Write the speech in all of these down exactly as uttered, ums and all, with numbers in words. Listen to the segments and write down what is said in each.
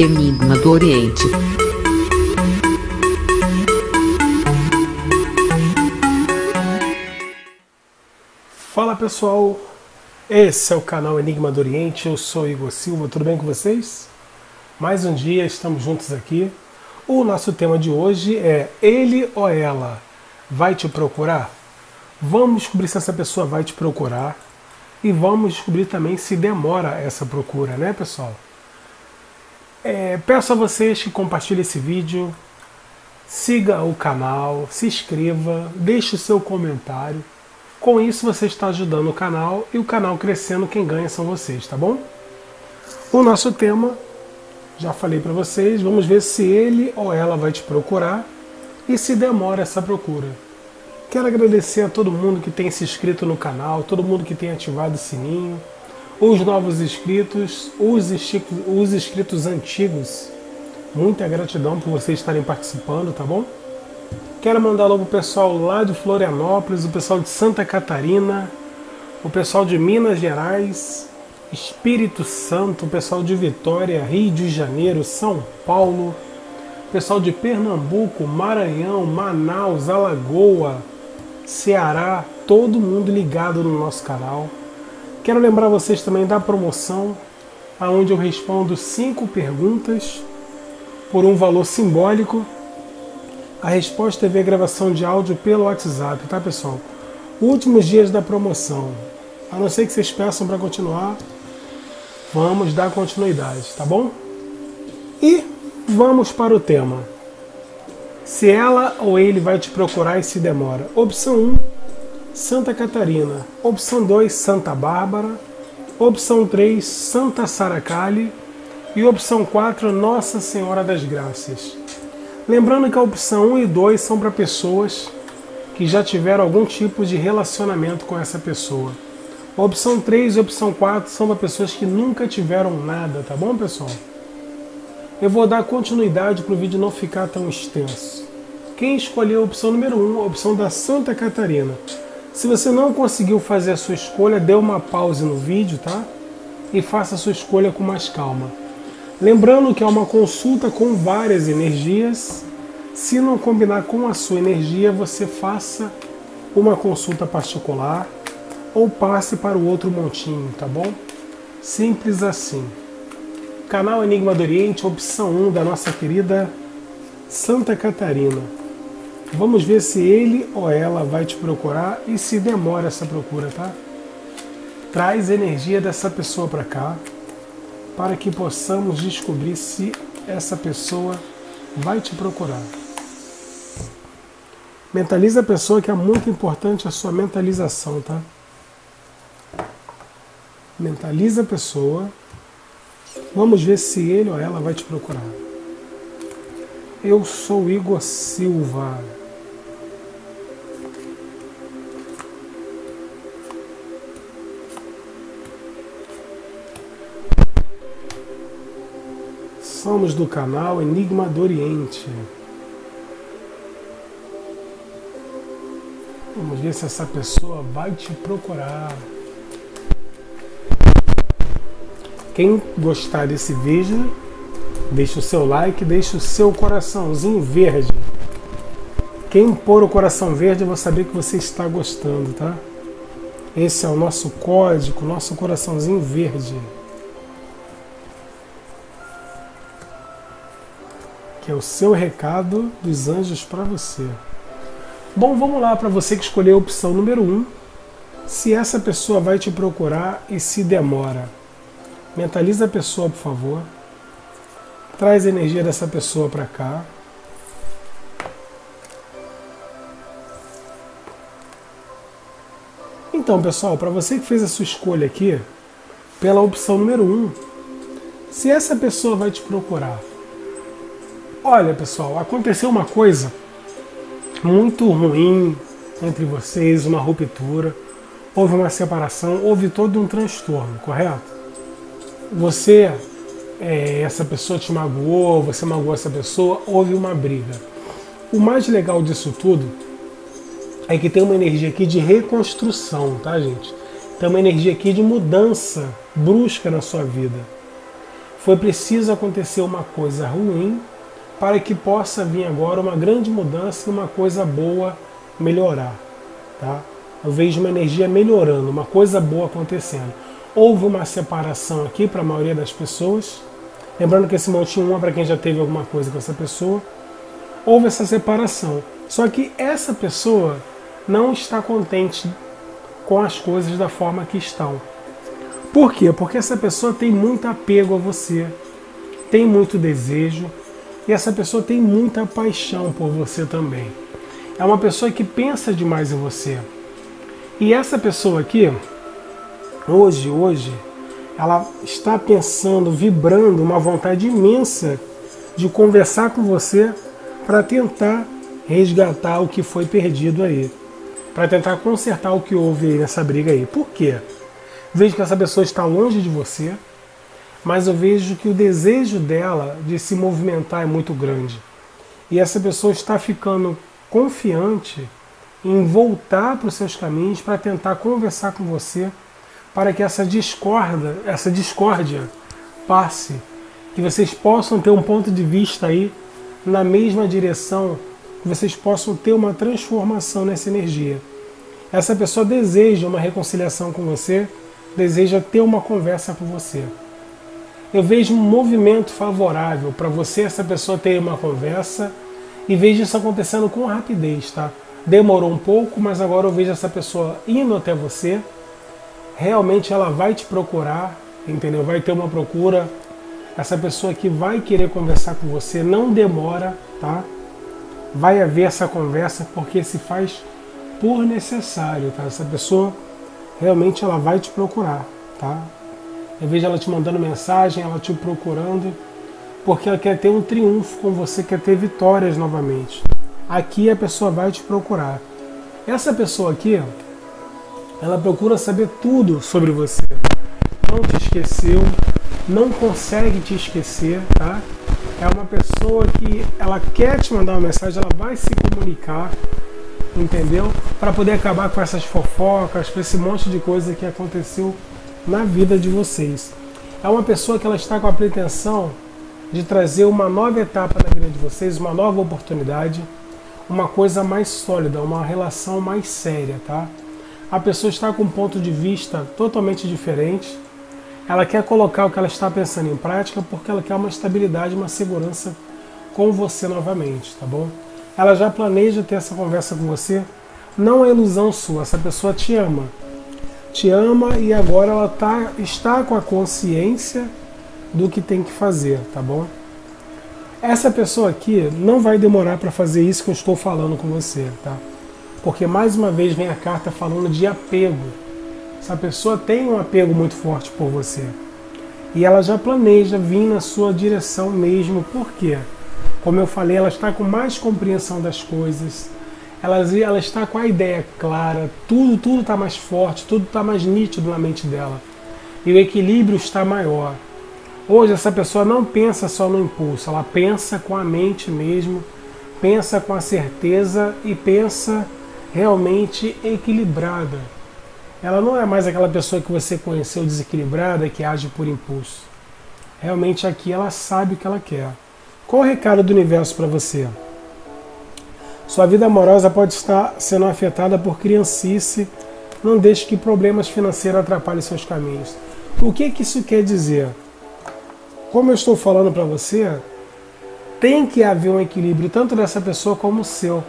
Enigma do Oriente. Fala pessoal, esse é o canal Enigma do Oriente, eu sou Igor Silva, tudo bem com vocês? Mais um dia, estamos juntos aqui. O nosso tema de hoje é: ele ou ela vai te procurar? Vamos descobrir se essa pessoa vai te procurar e vamos descobrir também se demora essa procura, né pessoal? É, peço a vocês que compartilhem esse vídeo, siga o canal, se inscreva, deixe o seu comentário. Com isso você está ajudando o canal e o canal crescendo, quem ganha são vocês, tá bom? O nosso tema, já falei para vocês, vamos ver se ele ou ela vai te procurar e se demora essa procura. Quero agradecer a todo mundo que tem se inscrito no canal, todo mundo que tem ativado o sininho, os novos inscritos, os inscritos, os inscritos antigos. Muita gratidão por vocês estarem participando, tá bom? Quero mandar logo o pessoal lá de Florianópolis, o pessoal de Santa Catarina, o pessoal de Minas Gerais, Espírito Santo, o pessoal de Vitória, Rio de Janeiro, São Paulo, o pessoal de Pernambuco, Maranhão, Manaus, Alagoas, Ceará, todo mundo ligado no nosso canal. Quero lembrar vocês também da promoção, onde eu respondo cinco perguntas por um valor simbólico. A resposta é ver gravação de áudio pelo WhatsApp, tá pessoal? Últimos dias da promoção. A não ser que vocês peçam para continuar, vamos dar continuidade, tá bom? E vamos para o tema. Se ela ou ele vai te procurar e se demora. Opção um, Santa Catarina. Opção dois, Santa Bárbara. Opção três, Santa Sara Kali. E opção quatro, Nossa Senhora das Graças. Lembrando que a opção um e dois são para pessoas que já tiveram algum tipo de relacionamento com essa pessoa. A opção três e a opção quatro são para pessoas que nunca tiveram nada, tá bom, pessoal? Eu vou dar continuidade para o vídeo não ficar tão extenso. Quem escolheu a opção número um, a opção da Santa Catarina. Se você não conseguiu fazer a sua escolha, dê uma pausa no vídeo, tá? E faça a sua escolha com mais calma. Lembrando que é uma consulta com várias energias. Se não combinar com a sua energia, você faça uma consulta particular ou passe para o outro montinho, tá bom? Simples assim. Canal Enigma do Oriente, opção um da nossa querida Santa Catarina. Vamos ver se ele ou ela vai te procurar e se demora essa procura, tá? Traz a energia dessa pessoa para cá, para que possamos descobrir se essa pessoa vai te procurar. Mentaliza a pessoa, que é muito importante a sua mentalização, tá? Mentaliza a pessoa. Vamos ver se ele ou ela vai te procurar. Eu sou Igor Silva. Somos do canal Enigma do Oriente. Vamos ver se essa pessoa vai te procurar. Quem gostar desse vídeo, deixa o seu like, deixa o seu coraçãozinho verde. Quem pôr o coração verde, eu vou saber que você está gostando, tá? Esse é o nosso código, nosso coraçãozinho verde, que é o seu recado dos anjos para você. Bom, vamos lá para você que escolheu a opção número um. Se essa pessoa vai te procurar e se demora. Mentaliza a pessoa, por favor. Traz a energia dessa pessoa para cá. Então, pessoal, para você que fez a sua escolha aqui, pela opção número um, se essa pessoa vai te procurar. Olha pessoal, aconteceu uma coisa muito ruim entre vocês, uma ruptura, houve uma separação, houve todo um transtorno, correto? Você, é, essa pessoa te magoou, você magoou essa pessoa, houve uma briga. O mais legal disso tudo é que tem uma energia aqui de reconstrução, tá gente? Tem uma energia aqui de mudança brusca na sua vida. Foi preciso acontecer uma coisa ruim para que possa vir agora uma grande mudança e uma coisa boa melhorar. Tá? Eu vejo uma energia melhorando, uma coisa boa acontecendo. Houve uma separação aqui para a maioria das pessoas. Lembrando que esse montinho um é para quem já teve alguma coisa com essa pessoa. Houve essa separação. Só que essa pessoa não está contente com as coisas da forma que estão. Por quê? Porque essa pessoa tem muito apego a você, tem muito desejo, e essa pessoa tem muita paixão por você também. É uma pessoa que pensa demais em você. E essa pessoa aqui, hoje, hoje, ela está pensando, vibrando uma vontade imensa de conversar com você para tentar resgatar o que foi perdido aí, para tentar consertar o que houve aí nessa briga aí. Por quê? Vejo que essa pessoa está longe de você, mas eu vejo que o desejo dela de se movimentar é muito grande. E essa pessoa está ficando confiante em voltar para os seus caminhos para tentar conversar com você, para que essa discorda, essa discórdia passe, que vocês possam ter um ponto de vista aí na mesma direção, que vocês possam ter uma transformação nessa energia. Essa pessoa deseja uma reconciliação com você, deseja ter uma conversa com você. Eu vejo um movimento favorável para você, essa pessoa ter uma conversa, e vejo isso acontecendo com rapidez, tá? Demorou um pouco, mas agora eu vejo essa pessoa indo até você. Realmente ela vai te procurar, entendeu? Vai ter uma procura. Essa pessoa que vai querer conversar com você, não demora, tá? Vai haver essa conversa porque se faz por necessário, tá? Essa pessoa realmente ela vai te procurar, tá? Eu vejo ela te mandando mensagem, ela te procurando, porque ela quer ter um triunfo com você, quer ter vitórias novamente. Aqui a pessoa vai te procurar. Essa pessoa aqui, ela procura saber tudo sobre você. Não te esqueceu, não consegue te esquecer, tá? É uma pessoa que ela quer te mandar uma mensagem, ela vai se comunicar, entendeu? Para poder acabar com essas fofocas, com esse monte de coisa que aconteceu na vida de vocês. É uma pessoa que ela está com a pretensão de trazer uma nova etapa na vida de vocês, uma nova oportunidade, uma coisa mais sólida, uma relação mais séria, tá? A pessoa está com um ponto de vista totalmente diferente. Ela quer colocar o que ela está pensando em prática porque ela quer uma estabilidade, uma segurança com você novamente, tá bom? Ela já planeja ter essa conversa com você. Não é ilusão sua, essa pessoa te ama. Te ama e agora ela tá, está com a consciência do que tem que fazer, tá bom? Essa pessoa aqui não vai demorar para fazer isso que eu estou falando com você, tá? Porque mais uma vez vem a carta falando de apego. Essa pessoa tem um apego muito forte por você. E ela já planeja vir na sua direção mesmo, porque, como eu falei, ela está com mais compreensão das coisas, ela, ela está com a ideia clara, tudo tudo está mais forte, tudo está mais nítido na mente dela. E o equilíbrio está maior. Hoje essa pessoa não pensa só no impulso, ela pensa com a mente mesmo, pensa com a certeza e pensa realmente equilibrada. Ela não é mais aquela pessoa que você conheceu desequilibrada, que age por impulso. Realmente aqui ela sabe o que ela quer. Qual o recado do universo para você? Sua vida amorosa pode estar sendo afetada por criancice. Não deixe que problemas financeiros atrapalhem seus caminhos. O que que isso quer dizer? Como eu estou falando para você, tem que haver um equilíbrio tanto dessa pessoa como o seu.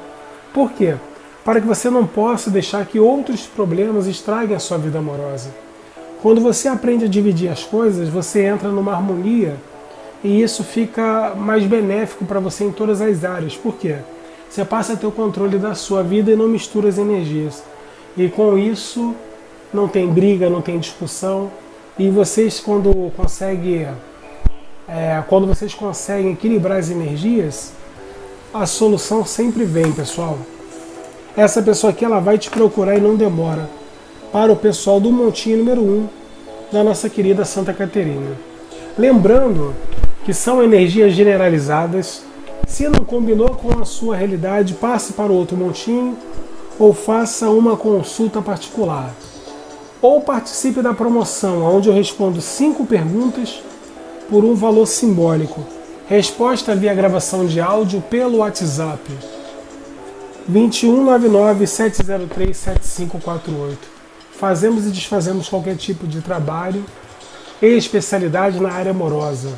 Por quê? Para que você não possa deixar que outros problemas estraguem a sua vida amorosa. Quando você aprende a dividir as coisas, você entra numa harmonia e isso fica mais benéfico para você em todas as áreas. Por quê? Você passa a ter o controle da sua vida e não mistura as energias. E com isso, não tem briga, não tem discussão. E vocês, quando conseguem, é, quando vocês conseguem equilibrar as energias, a solução sempre vem, pessoal. Essa pessoa aqui ela vai te procurar e não demora. Para o pessoal do montinho número um da nossa querida Santa Catarina. Lembrando que são energias generalizadas. Se não combinou com a sua realidade, passe para o outro montinho ou faça uma consulta particular. Ou participe da promoção, onde eu respondo cinco perguntas por um valor simbólico. Resposta via gravação de áudio pelo WhatsApp. dois um nove nove, sete zero três, sete cinco quatro oito. Fazemos e desfazemos qualquer tipo de trabalho e especialidade na área amorosa.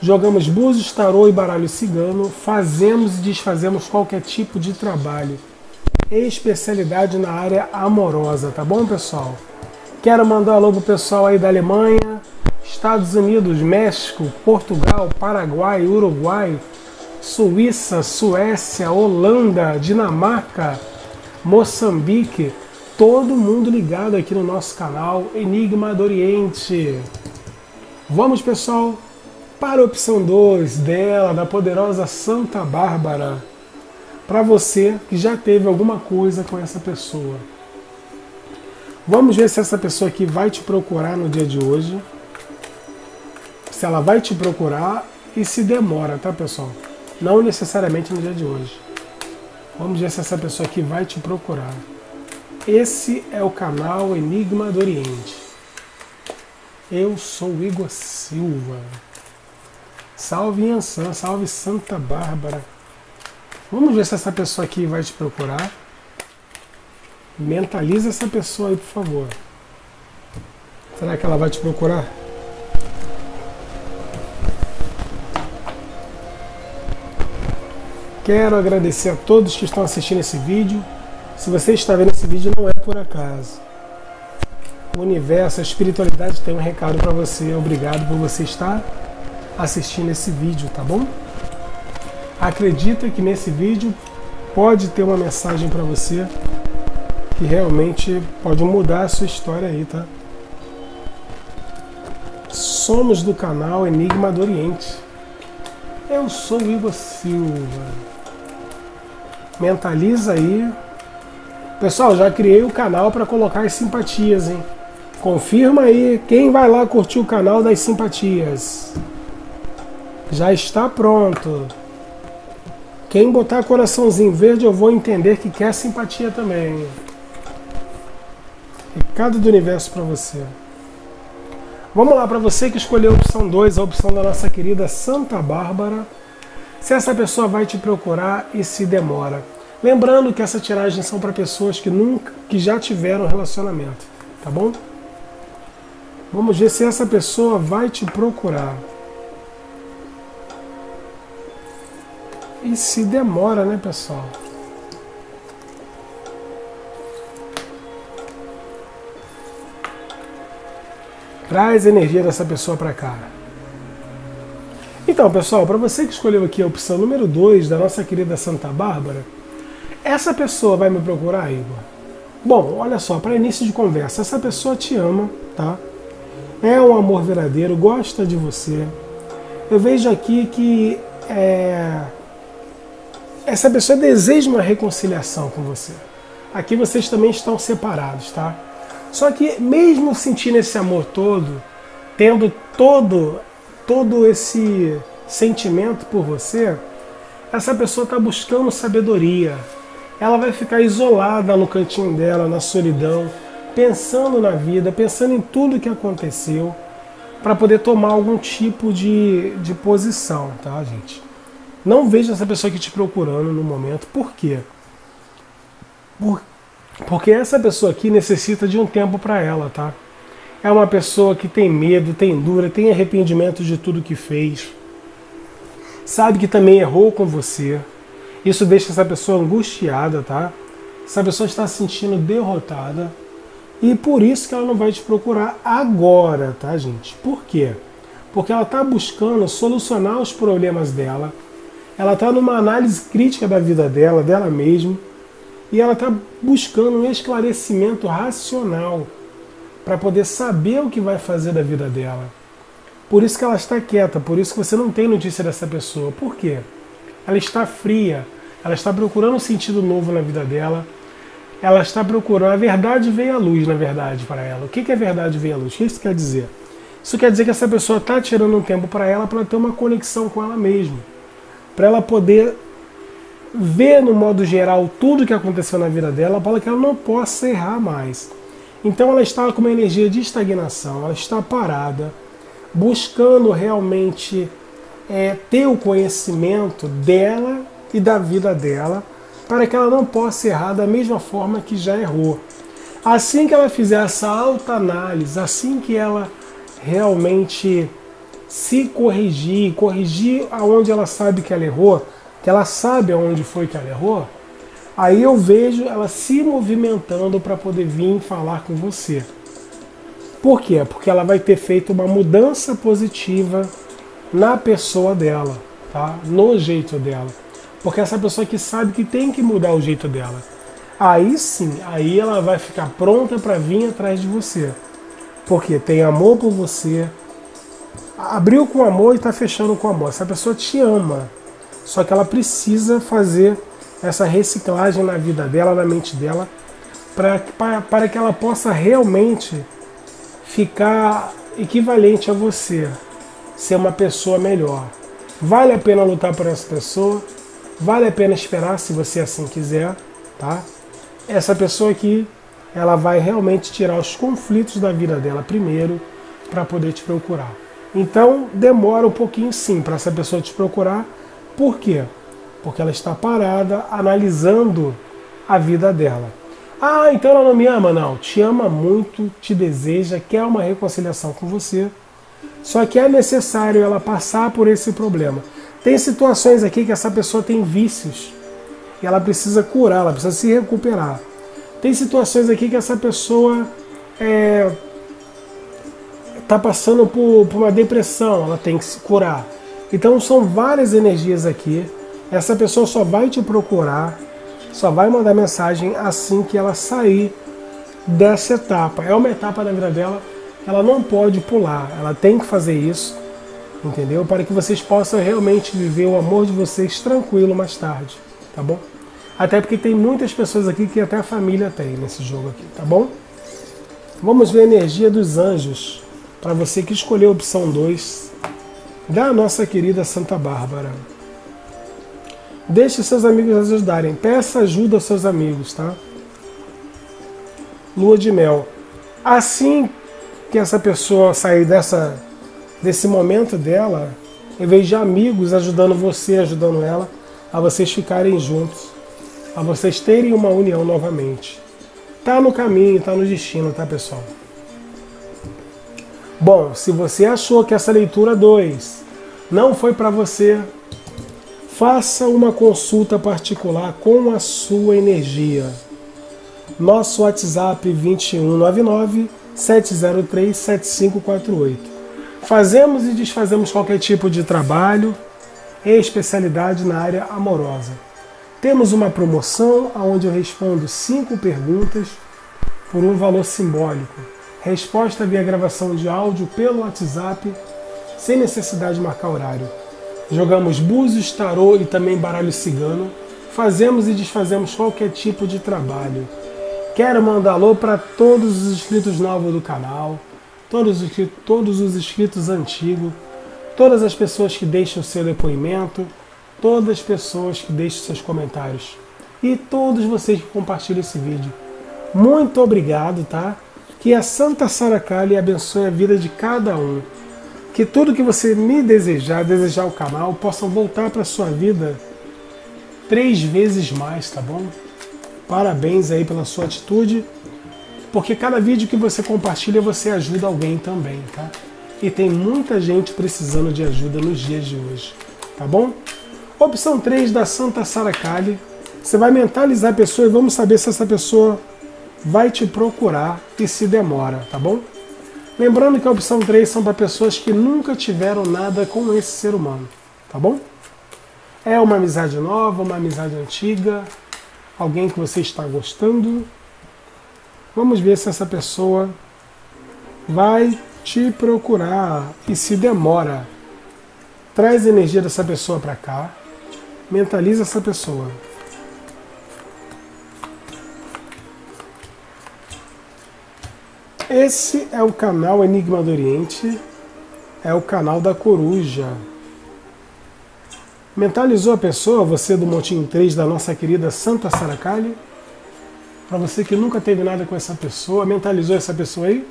Jogamos búzios, tarô e baralho cigano. Fazemos e desfazemos qualquer tipo de trabalho e especialidade na área amorosa, tá bom, pessoal? Quero mandar um alô pro pessoal aí da Alemanha, Estados Unidos, México, Portugal, Paraguai, Uruguai, Suíça, Suécia, Holanda, Dinamarca, Moçambique. Todo mundo ligado aqui no nosso canal Enigma do Oriente. Vamos, pessoal, para a opção dois dela, da poderosa Santa Bárbara. Para você que já teve alguma coisa com essa pessoa. Vamos ver se essa pessoa aqui vai te procurar no dia de hoje. Se ela vai te procurar e se demora, tá, pessoal? Não necessariamente no dia de hoje. Vamos ver se essa pessoa aqui vai te procurar. Esse é o canal Enigma do Oriente. Eu sou o Igor Silva. Salve Iansan, salve Santa Bárbara. Vamos ver se essa pessoa aqui vai te procurar. Mentaliza essa pessoa aí, por favor. Será que ela vai te procurar? Quero agradecer a todos que estão assistindo esse vídeo. Se você está vendo esse vídeo, não é por acaso. O universo, a espiritualidade tem um recado para você. Obrigado por você estar assistindo esse vídeo, tá bom? Acredita que nesse vídeo pode ter uma mensagem para você que realmente pode mudar a sua história aí, tá? Somos do canal Enigma do Oriente. Eu sou o Ivo Silva. Mentaliza aí. Pessoal, já criei o canal para colocar as simpatias, hein? Confirma aí quem vai lá curtir o canal das simpatias. Já está pronto. Quem botar coraçãozinho verde, eu vou entender que quer simpatia também. Recado do universo para você. Vamos lá, para você que escolheu a opção dois, a opção da nossa querida Santa Bárbara. Se essa pessoa vai te procurar e se demora. Lembrando que essa tiragem são para pessoas que nunca, que já tiveram relacionamento, tá bom? Vamos ver se essa pessoa vai te procurar. E se demora, né, pessoal? Traz a energia dessa pessoa para cá. Então, pessoal, para você que escolheu aqui a opção número dois da nossa querida Santa Bárbara, essa pessoa vai me procurar, Igor? Bom, olha só, para início de conversa, essa pessoa te ama, tá? É um amor verdadeiro, gosta de você. Eu vejo aqui que é... essa pessoa deseja uma reconciliação com você. Aqui vocês também estão separados, tá? Só que mesmo sentindo esse amor todo, tendo todo, todo esse sentimento por você, essa pessoa está buscando sabedoria. Ela vai ficar isolada no cantinho dela, na solidão, pensando na vida, pensando em tudo que aconteceu, para poder tomar algum tipo de, de posição, tá, gente? Não vejo essa pessoa aqui te procurando no momento. Por quê? Por, porque essa pessoa aqui necessita de um tempo para ela, tá? É uma pessoa que tem medo, tem dúvida, tem arrependimento de tudo que fez. Sabe que também errou com você. Isso deixa essa pessoa angustiada, tá? Essa pessoa está se sentindo derrotada. E por isso que ela não vai te procurar agora, tá, gente? Por quê? Porque ela está buscando solucionar os problemas dela. Ela está numa análise crítica da vida dela, dela mesma. E ela está buscando um esclarecimento racional para poder saber o que vai fazer da vida dela. Por isso que ela está quieta, por isso que você não tem notícia dessa pessoa. Por quê? Ela está fria, ela está procurando um sentido novo na vida dela, ela está procurando, a verdade veio à luz, na verdade, para ela. O que é verdade veio à luz? O que isso quer dizer? Isso quer dizer que essa pessoa está tirando um tempo para ela, para ter uma conexão com ela mesma, para ela poder ver, no modo geral, tudo que aconteceu na vida dela, para que ela não possa errar mais. Então ela está com uma energia de estagnação, ela está parada, buscando realmente é, ter o conhecimento dela e da vida dela, para que ela não possa errar da mesma forma que já errou. Assim que ela fizer essa autoanálise, assim que ela realmente se corrigir, corrigir aonde ela sabe que ela errou, que ela sabe aonde foi que ela errou, aí eu vejo ela se movimentando para poder vir falar com você. Por quê? Porque ela vai ter feito uma mudança positiva na pessoa dela, tá? No jeito dela. Porque essa pessoa que sabe que tem que mudar o jeito dela. Aí sim, aí ela vai ficar pronta para vir atrás de você. Porque tem amor por você, abriu com amor e está fechando com amor. Essa pessoa te ama, só que ela precisa fazer essa reciclagem na vida dela, na mente dela, pra, pra, para que ela possa realmente ficar equivalente a você, ser uma pessoa melhor. Vale a pena lutar por essa pessoa, vale a pena esperar se você assim quiser, tá? Essa pessoa aqui, ela vai realmente tirar os conflitos da vida dela primeiro para poder te procurar. Então demora um pouquinho sim para essa pessoa te procurar. Por quê? Porque ela está parada analisando a vida dela. Ah, então ela não me ama? Não, te ama muito, te deseja, quer uma reconciliação com você. Só que é necessário ela passar por esse problema. Tem situações aqui que essa pessoa tem vícios e ela precisa curar, ela precisa se recuperar. Tem situações aqui que essa pessoa é, tá passando por, por uma depressão, ela tem que se curar. Então são várias energias aqui. Essa pessoa só vai te procurar, só vai mandar mensagem assim que ela sair dessa etapa. É uma etapa da vida dela, ela não pode pular, ela tem que fazer isso, entendeu? Para que vocês possam realmente viver o amor de vocês tranquilo mais tarde, tá bom? Até porque tem muitas pessoas aqui que até a família tem nesse jogo aqui, tá bom? Vamos ver a energia dos anjos, para você que escolheu a opção dois, da nossa querida Santa Bárbara. Deixe seus amigos ajudarem, peça ajuda aos seus amigos, tá? Lua de mel. Assim que essa pessoa sair dessa, desse momento dela, em vez de amigos ajudando você, ajudando ela, a vocês ficarem juntos, a vocês terem uma união novamente. Tá no caminho, tá no destino, tá, pessoal? Bom, se você achou que essa leitura dois não foi para você, faça uma consulta particular com a sua energia. Nosso WhatsApp dois um nove nove, sete zero três, sete cinco quatro oito. Fazemos e desfazemos qualquer tipo de trabalho e especialidade na área amorosa. Temos uma promoção onde eu respondo cinco perguntas por um valor simbólico. Resposta via gravação de áudio pelo WhatsApp, sem necessidade de marcar horário. Jogamos búzios, tarô e também baralho cigano. Fazemos e desfazemos qualquer tipo de trabalho. Quero mandar alô para todos os inscritos novos do canal, todos os, todos os inscritos antigos, todas as pessoas que deixam seu depoimento, todas as pessoas que deixam seus comentários e todos vocês que compartilham esse vídeo. Muito obrigado, tá? Que a Santa Sara Kali abençoe a vida de cada um. Que tudo que você me desejar, desejar o canal, possa voltar para sua vida três vezes mais, tá bom? Parabéns aí pela sua atitude, porque cada vídeo que você compartilha, você ajuda alguém também, tá? E tem muita gente precisando de ajuda nos dias de hoje, tá bom? Opção três da Santa Sara Kali. Você vai mentalizar a pessoa e vamos saber se essa pessoa vai te procurar e se demora, tá bom? Lembrando que a opção três são para pessoas que nunca tiveram nada com esse ser humano, tá bom? É uma amizade nova, uma amizade antiga, alguém que você está gostando. Vamos ver se essa pessoa vai te procurar e se demora. Traz a energia dessa pessoa para cá. Mentaliza essa pessoa. Esse é o canal Enigma do Oriente. É o canal da coruja. Mentalizou a pessoa, você do Montinho três, da nossa querida Santa Sara Kali? Para você que nunca teve nada com essa pessoa, mentalizou essa pessoa aí?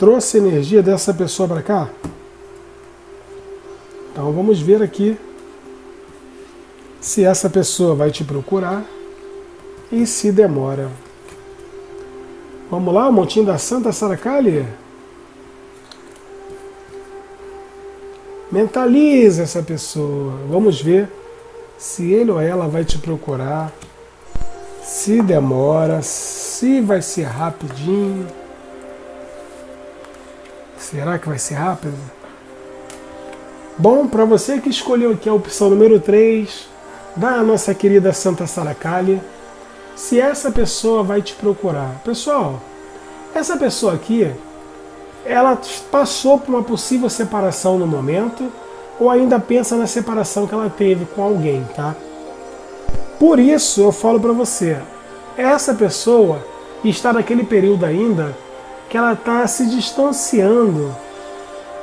trouxe a energia dessa pessoa para cá? Então vamos ver aqui se essa pessoa vai te procurar e se demora. Vamos lá, o montinho da Santa Sara Kali. Mentaliza essa pessoa. Vamos ver se ele ou ela vai te procurar, se demora, se vai ser rapidinho. Será que vai ser rápido? Bom, para você que escolheu aqui a opção número três, da nossa querida Santa Sara Kali, se essa pessoa vai te procurar. Pessoal, essa pessoa aqui, ela passou por uma possível separação no momento, ou ainda pensa na separação que ela teve com alguém, tá? Por isso eu falo pra você, essa pessoa está naquele período ainda que ela está se distanciando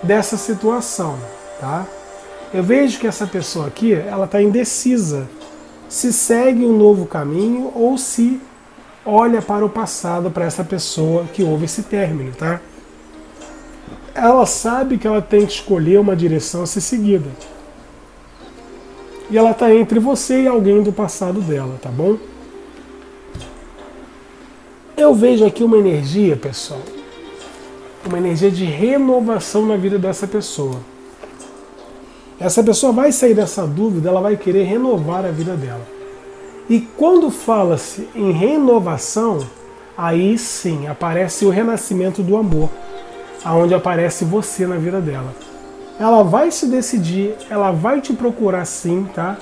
dessa situação, tá? Eu vejo que essa pessoa aqui, ela está indecisa, se segue um novo caminho ou se olha para o passado, para essa pessoa que houve esse término, tá? Ela sabe que ela tem que escolher uma direção a ser seguida. E ela está entre você e alguém do passado dela, tá bom? Eu vejo aqui uma energia, pessoal. Uma energia de renovação na vida dessa pessoa. Essa pessoa vai sair dessa dúvida, ela vai querer renovar a vida dela. E quando fala-se em renovação, aí sim aparece o renascimento do amor, aonde aparece você na vida dela. Ela vai se decidir, ela vai te procurar sim, tá?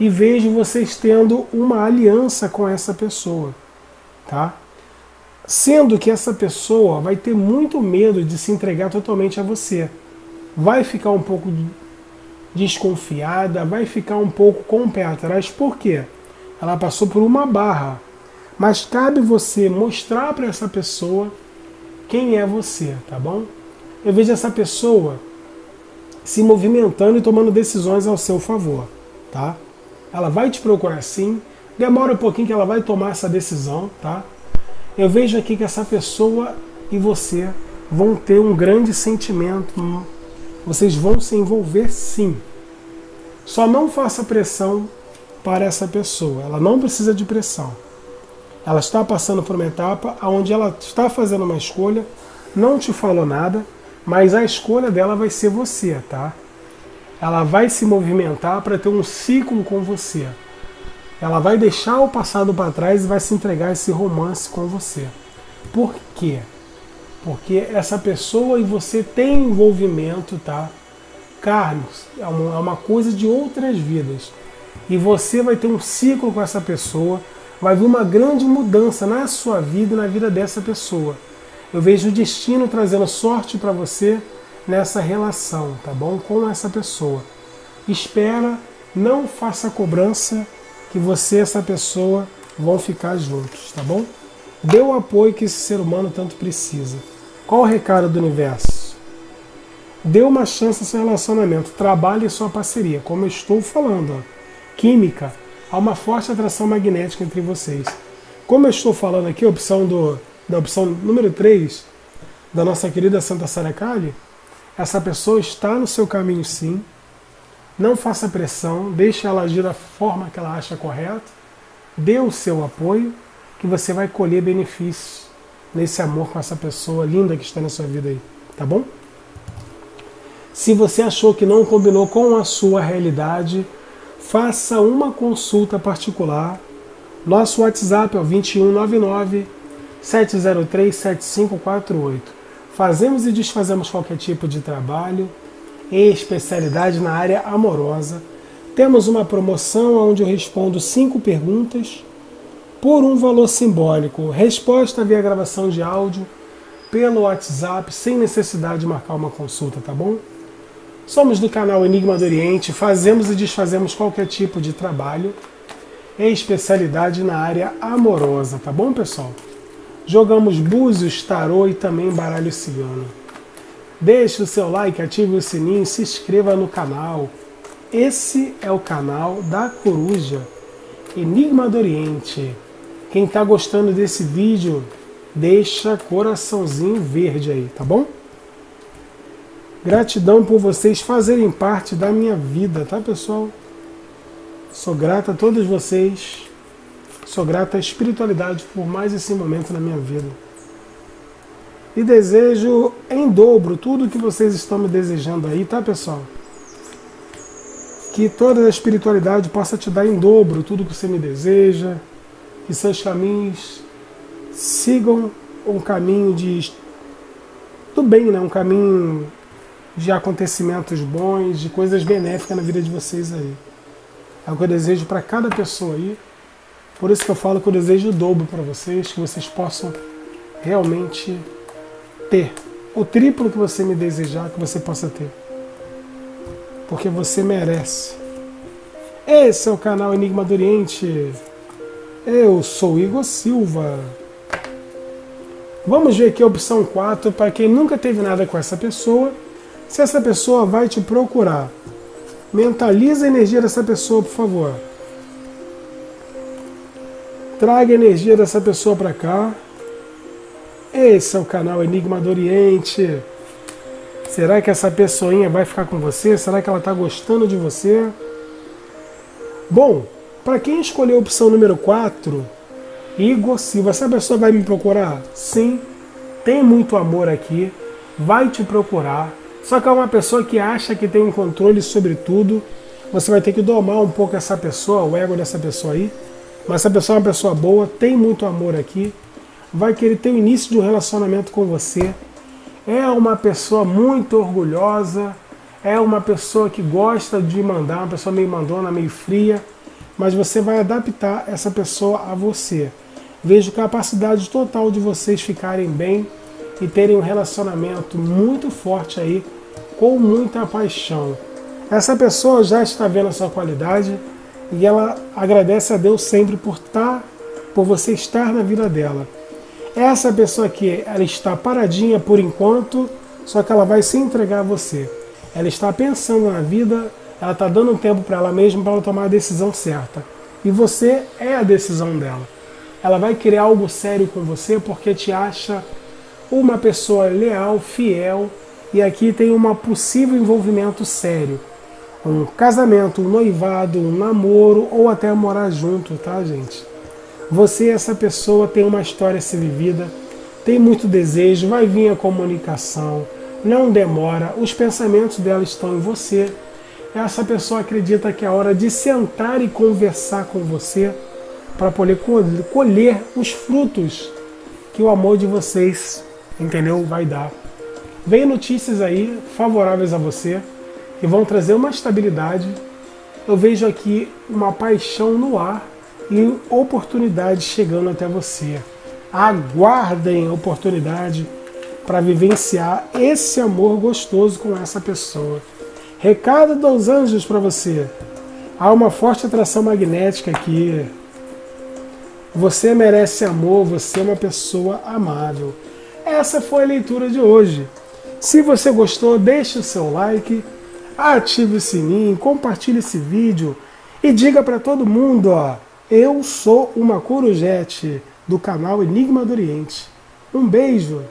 E vejo vocês tendo uma aliança com essa pessoa, tá? Sendo que essa pessoa vai ter muito medo de se entregar totalmente a você. Vai ficar um pouco desconfiada, vai ficar um pouco com o pé atrás, por quê? Ela passou por uma barra. Mas cabe você mostrar para essa pessoa quem é você, tá bom? Eu vejo essa pessoa se movimentando e tomando decisões ao seu favor, tá? Ela vai te procurar sim, demora um pouquinho que ela vai tomar essa decisão, tá? Eu vejo aqui que essa pessoa e você vão ter um grande sentimento, vocês vão se envolver sim. Só não faça pressão para essa pessoa, ela não precisa de pressão. Ela está passando por uma etapa onde ela está fazendo uma escolha, não te falou nada, mas a escolha dela vai ser você, tá? Ela vai se movimentar para ter um ciclo com você. Ela vai deixar o passado para trás e vai se entregar a esse romance com você. Por quê? Porque essa pessoa e você tem envolvimento, tá? Carlos, é uma coisa de outras vidas. E você vai ter um ciclo com essa pessoa, vai vir uma grande mudança na sua vida e na vida dessa pessoa. Eu vejo o destino trazendo sorte para você nessa relação, tá bom? Com essa pessoa. Espera, não faça cobrança, que você e essa pessoa vão ficar juntos, tá bom? Dê o apoio que esse ser humano tanto precisa. Qual o recado do universo? Dê uma chance ao seu relacionamento, trabalhe sua parceria, como eu estou falando, ó. Química. Há uma forte atração magnética entre vocês. Como eu estou falando aqui, a opção do, da opção número três, da nossa querida Santa Sara Kali, essa pessoa está no seu caminho sim, não faça pressão, deixe ela agir da forma que ela acha correta, dê o seu apoio, que você vai colher benefícios nesse amor com essa pessoa linda que está na sua vida aí, tá bom? Se você achou que não combinou com a sua realidade, faça uma consulta particular. Nosso WhatsApp é o dois um nove nove, sete zero três, sete cinco quatro oito. Fazemos e desfazemos qualquer tipo de trabalho, em especialidade na área amorosa. Temos uma promoção onde eu respondo cinco perguntas por um valor simbólico. Resposta via gravação de áudio pelo WhatsApp, sem necessidade de marcar uma consulta, tá bom? Somos do canal Enigma do Oriente, fazemos e desfazemos qualquer tipo de trabalho, em especialidade na área amorosa, tá bom, pessoal? Jogamos búzios, tarô e também baralho cigano. Deixe o seu like, ative o sininho, se inscreva no canal. Esse é o canal da Coruja, Enigma do Oriente. Quem está gostando desse vídeo, deixa coraçãozinho verde aí, tá bom? Gratidão por vocês fazerem parte da minha vida, tá, pessoal? Sou grata a todos vocês. Sou grata à espiritualidade por mais esse momento na minha vida. E desejo em dobro tudo o que vocês estão me desejando aí, tá, pessoal? Que toda a espiritualidade possa te dar em dobro tudo o que você me deseja. Que seus caminhos sigam um caminho de... do bem, né? Um caminho de acontecimentos bons, de coisas benéficas na vida de vocês aí. É o que eu desejo para cada pessoa aí. Por isso que eu falo que eu desejo o dobro para vocês, que vocês possam realmente ter o triplo que você me desejar, que você possa ter. Porque você merece. Esse é o canal Enigma do Oriente. Eu sou Igor Silva. Vamos ver aqui a opção quatro, para quem nunca teve nada com essa pessoa. Se essa pessoa vai te procurar, mentaliza a energia dessa pessoa, por favor. Traga a energia dessa pessoa para cá. Esse é o canal Enigma do Oriente. Será que essa pessoinha vai ficar com você? Será que ela está gostando de você? Bom, para quem escolheu a opção número quatro, Igor Silva, essa pessoa vai me procurar? Sim, tem muito amor aqui, vai te procurar. Só que é uma pessoa que acha que tem um controle sobre tudo. Você vai ter que domar um pouco essa pessoa, o ego dessa pessoa aí. Mas essa pessoa é uma pessoa boa, tem muito amor aqui. Vai querer ter o início de um relacionamento com você. É uma pessoa muito orgulhosa. É uma pessoa que gosta de mandar, uma pessoa meio mandona, meio fria. Mas você vai adaptar essa pessoa a você. Vejo capacidade total de vocês ficarem bem e terem um relacionamento muito forte aí, com muita paixão. Essa pessoa já está vendo a sua qualidade e ela agradece a Deus sempre por estar, por você estar na vida dela. Essa pessoa aqui, ela está paradinha por enquanto, só que ela vai se entregar a você. Ela está pensando na vida, ela está dando um tempo para ela mesma, para ela tomar a decisão certa. E você é a decisão dela. Ela vai querer algo sério com você porque te acha uma pessoa leal, fiel, e aqui tem um possível envolvimento sério. Um casamento, um noivado, um namoro, ou até morar junto, tá, gente? Você e essa pessoa tem uma história a ser vivida, tem muito desejo, vai vir a comunicação, não demora, os pensamentos dela estão em você. Essa pessoa acredita que é hora de sentar e conversar com você para poder colher os frutos que o amor de vocês... entendeu? Vai dar. Vem notícias aí favoráveis a você, que vão trazer uma estabilidade. Eu vejo aqui uma paixão no ar e oportunidades chegando até você. Aguardem oportunidade para vivenciar esse amor gostoso com essa pessoa. Recado dos anjos para você. Há uma forte atração magnética aqui. Você merece amor, você é uma pessoa amável. Essa foi a leitura de hoje. Se você gostou, deixe o seu like, ative o sininho, compartilhe esse vídeo e diga para todo mundo, ó, eu sou uma corujete do canal Enigma do Oriente. Um beijo!